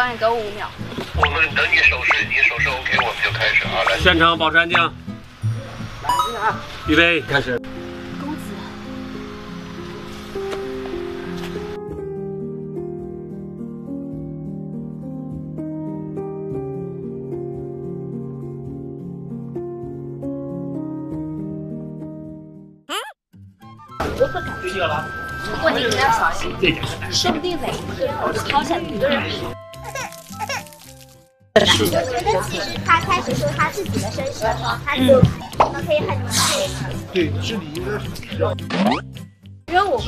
导演给我5秒。我们等你手势，你手势 OK， 我们就开始啊！来，现场保持安静。来，进来啊！预备，开始。 这个了，我你要小心，说不定哪一天我就抛下你一个人。我觉得其实他开始说他自己的身世的时候，他就我们可以很对智力应该是比较。因为我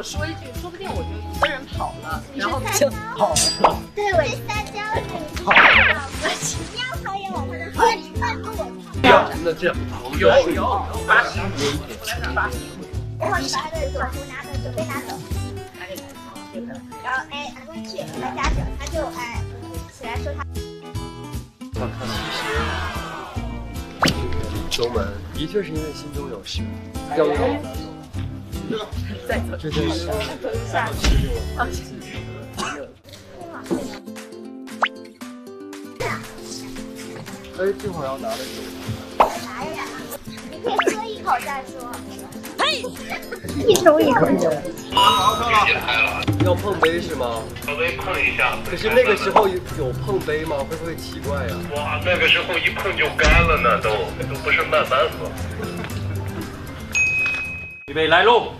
说一句，说不定我就一个人跑了，然后就跑了。对，我是撒娇的。跑了，你要跑也往他的怀里放着我。那这样，有80米，我来点80米。 然后你把他的手壶拿走，酒杯拿走，然后哎拿过去，他夹着，他就哎起来说他。我看周门的确是因为心中有事，要不要？再走，这真是。走一下。啊，谢谢。哎，这会儿要拿的酒。拿呀，你可以喝一口再说。 一口。好了，要碰杯是吗？稍微碰一下。可是那个时候有碰杯吗？会不会奇怪呀？哇，那个时候一碰就干了呢，都不是慢慢喝。预备来喽！